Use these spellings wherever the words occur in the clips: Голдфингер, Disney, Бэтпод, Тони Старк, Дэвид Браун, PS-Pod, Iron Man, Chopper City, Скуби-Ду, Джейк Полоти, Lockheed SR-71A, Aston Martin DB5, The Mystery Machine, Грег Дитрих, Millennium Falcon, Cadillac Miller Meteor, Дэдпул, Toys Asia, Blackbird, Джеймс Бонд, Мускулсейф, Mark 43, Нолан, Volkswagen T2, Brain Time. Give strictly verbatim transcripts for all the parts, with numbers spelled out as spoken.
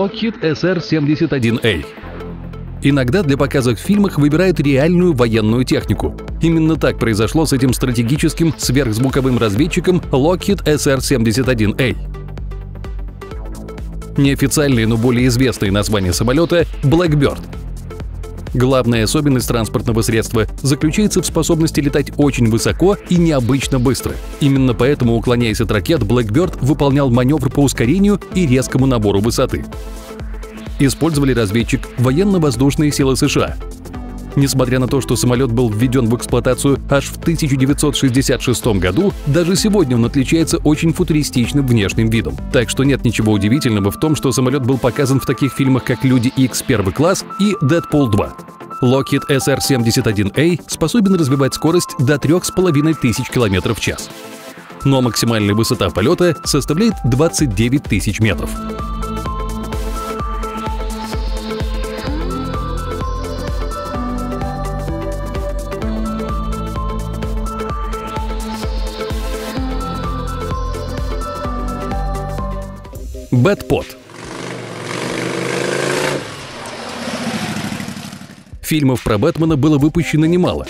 Lockheed эс эр семьдесят один эй. Иногда для показа в фильмах выбирают реальную военную технику. Именно так произошло с этим стратегическим сверхзвуковым разведчиком Lockheed эс эр семьдесят один эй. Неофициальные, но более известные названия самолета — Blackbird. Главная особенность транспортного средства заключается в способности летать очень высоко и необычно быстро. Именно поэтому, уклоняясь от ракет, Blackbird выполнял маневр по ускорению и резкому набору высоты. Использовали разведчик военно-воздушные силы США. Несмотря на то, что самолет был введен в эксплуатацию аж в тысяча девятьсот шестьдесят шестом году, даже сегодня он отличается очень футуристичным внешним видом. Так что нет ничего удивительного в том, что самолет был показан в таких фильмах, как «Люди Икс. Первый класс» и «Дэдпул два». Lockheed эс эр семьдесят один эй способен развивать скорость до трёх с половиной тысяч километров в час. Но максимальная высота полета составляет двадцать девять тысяч метров. Бэтпод. Фильмов про Бэтмена было выпущено немало.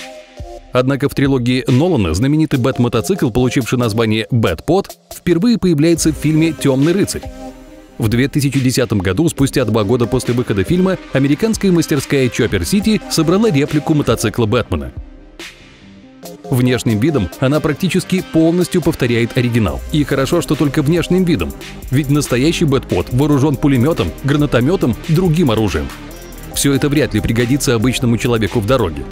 Однако в трилогии Нолана знаменитый Бэт-мотоцикл, получивший название Бэтпод, впервые появляется в фильме «Темный рыцарь». В две тысячи десятом году, спустя два года после выхода фильма, американская мастерская Chopper City собрала реплику мотоцикла Бэтмена. Внешним видом она практически полностью повторяет оригинал. И хорошо, что только внешним видом. Ведь настоящий Бэтпод вооружен пулеметом, гранатометом, другим оружием. Все это вряд ли пригодится обычному человеку в дороге.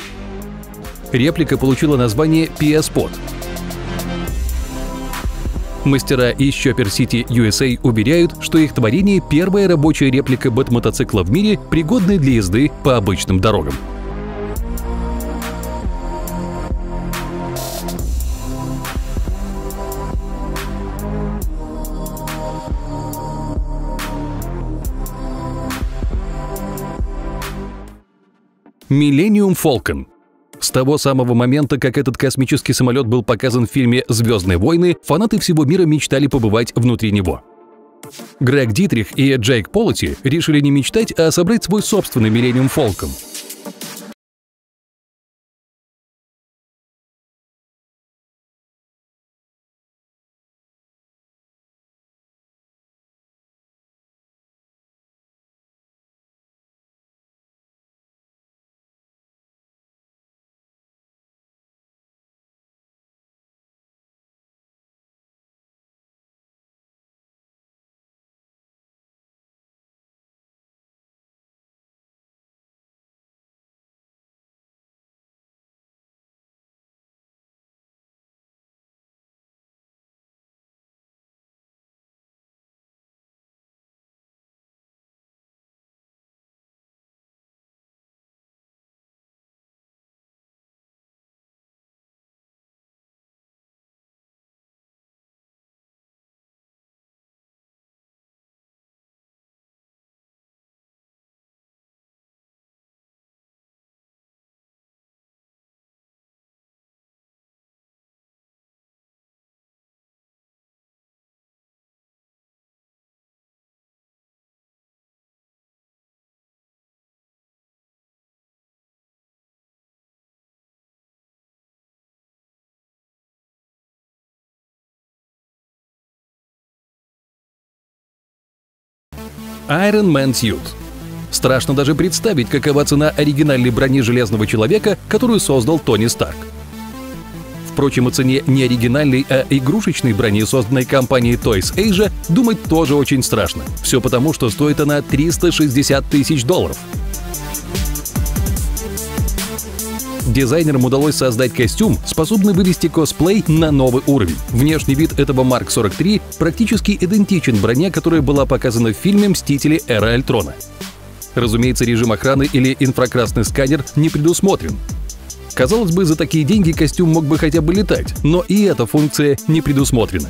Реплика получила название пи эс-Pod. Мастера из Chopper City ю эс эй уверяют, что их творение — первая рабочая реплика Бэт-мотоцикла в мире, пригодная для езды по обычным дорогам. Millennium Falcon. С того самого момента, как этот космический самолет был показан в фильме «Звездные войны», фанаты всего мира мечтали побывать внутри него. Грег Дитрих и Джейк Полоти решили не мечтать, а собрать свой собственный Millennium Falcon. Iron Man Suit. Страшно даже представить, какова цена оригинальной брони Железного Человека, которую создал Тони Старк. Впрочем, о цене не оригинальной, а игрушечной брони, созданной компанией Toys Asia, думать тоже очень страшно. Все потому, что стоит она триста шестьдесят тысяч долларов. Дизайнерам удалось создать костюм, способный вывести косплей на новый уровень. Внешний вид этого Марк сорок три практически идентичен броне, которая была показана в фильме «Мстители. Эра Альтрона». Разумеется, режим охраны или инфракрасный сканер не предусмотрен. Казалось бы, за такие деньги костюм мог бы хотя бы летать, но и эта функция не предусмотрена.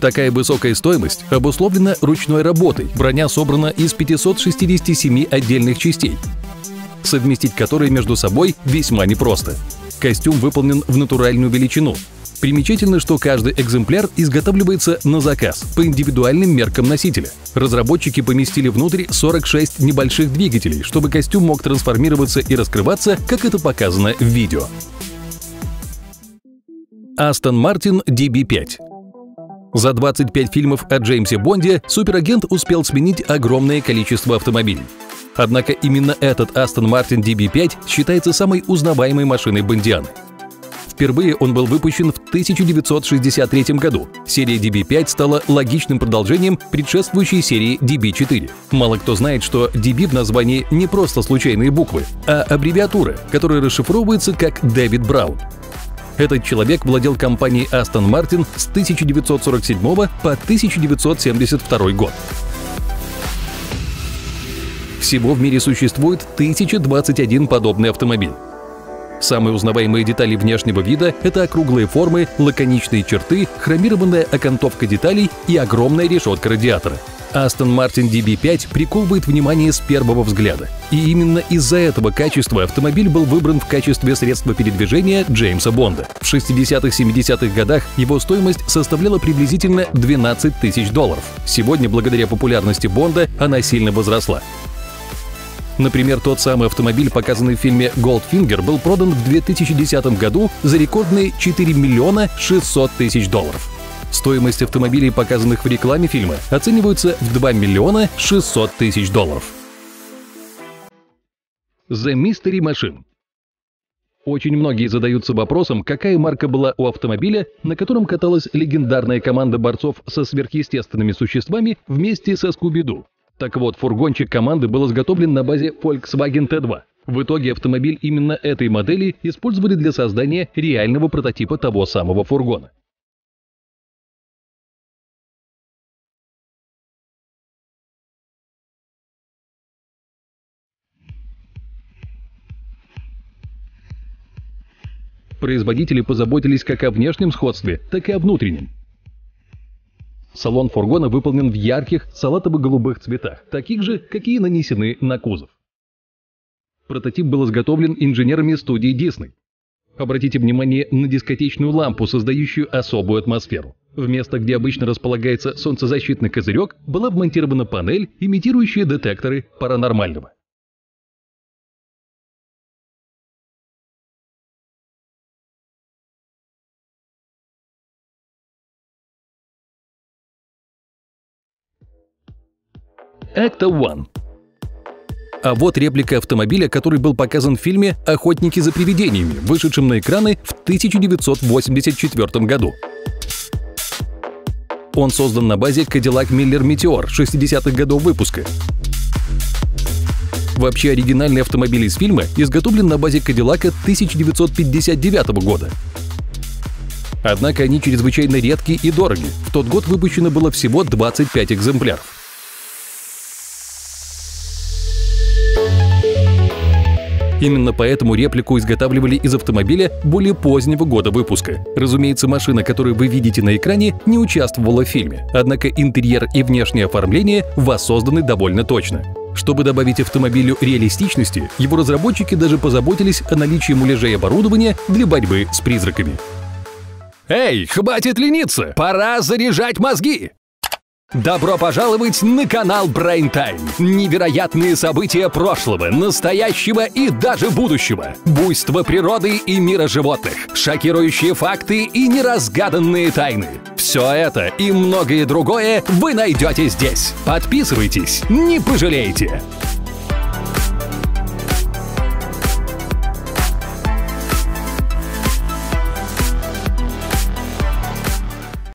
Такая высокая стоимость обусловлена ручной работой. Броня собрана из пятисот шестидесяти семи отдельных частей, совместить которые между собой весьма непросто. Костюм выполнен в натуральную величину. Примечательно, что каждый экземпляр изготавливается на заказ по индивидуальным меркам носителя. Разработчики поместили внутрь сорок шесть небольших двигателей, чтобы костюм мог трансформироваться и раскрываться, как это показано в видео. Aston Martin ди би пять. За двадцать пять фильмов о Джеймсе Бонде суперагент успел сменить огромное количество автомобилей. Однако именно этот Aston Martin ди би пять считается самой узнаваемой машиной Бондианы. Впервые он был выпущен в тысяча девятьсот шестьдесят третьем году. Серия ди би пять стала логичным продолжением предшествующей серии ди би четыре. Мало кто знает, что ди би в названии не просто случайные буквы, а аббревиатура, которая расшифровывается как Дэвид Браун. Этот человек владел компанией Aston Martin с тысяча девятьсот сорок седьмого по тысяча девятьсот семьдесят второй год. Всего в мире существует тысяча двадцать один подобный автомобиль. Самые узнаваемые детали внешнего вида — это округлые формы, лаконичные черты, хромированная окантовка деталей и огромная решетка радиатора. Aston Martin ди би пять приковывает внимание с первого взгляда. И именно из-за этого качества автомобиль был выбран в качестве средства передвижения Джеймса Бонда. В шестидесятых-семидесятых годах его стоимость составляла приблизительно двенадцать тысяч долларов. Сегодня, благодаря популярности Бонда, она сильно возросла. Например, тот самый автомобиль, показанный в фильме «Голдфингер», был продан в две тысячи десятом году за рекордные четыре миллиона шестьсот тысяч долларов. Стоимость автомобилей, показанных в рекламе фильма, оценивается в два миллиона шестьсот тысяч долларов. The Mystery Machine. Очень многие задаются вопросом, какая марка была у автомобиля, на котором каталась легендарная команда борцов со сверхъестественными существами вместе со Скуби-Ду. Так вот, фургончик команды был изготовлен на базе Volkswagen тэ два. В итоге автомобиль именно этой модели использовали для создания реального прототипа того самого фургона. Производители позаботились как о внешнем сходстве, так и о внутреннем. Салон фургона выполнен в ярких салатово-голубых цветах, таких же, какие нанесены на кузов. Прототип был изготовлен инженерами студии Disney. Обратите внимание на дискотечную лампу, создающую особую атмосферу. Вместо, где обычно располагается солнцезащитный козырек, была вмонтирована панель, имитирующая детекторы паранормального. Act один. А вот реплика автомобиля, который был показан в фильме «Охотники за привидениями», вышедшем на экраны в тысяча девятьсот восемьдесят четвёртом году. Он создан на базе Cadillac Miller Meteor шестидесятых годов выпуска. Вообще оригинальный автомобиль из фильма изготовлен на базе Cadillac тысяча девятьсот пятьдесят девятого года. Однако они чрезвычайно редкие и дороги. В тот год выпущено было всего двадцать пять экземпляров. Именно поэтому реплику изготавливали из автомобиля более позднего года выпуска. Разумеется, машина, которую вы видите на экране, не участвовала в фильме, однако интерьер и внешнее оформление воссозданы довольно точно. Чтобы добавить автомобилю реалистичности, его разработчики даже позаботились о наличии муляжей оборудования для борьбы с призраками. Эй, хватит лениться! Пора заряжать мозги! Добро пожаловать на канал Brain Time. Невероятные события прошлого, настоящего и даже будущего. Буйство природы и мира животных. Шокирующие факты и неразгаданные тайны. Все это и многое другое вы найдете здесь. Подписывайтесь, не пожалеете.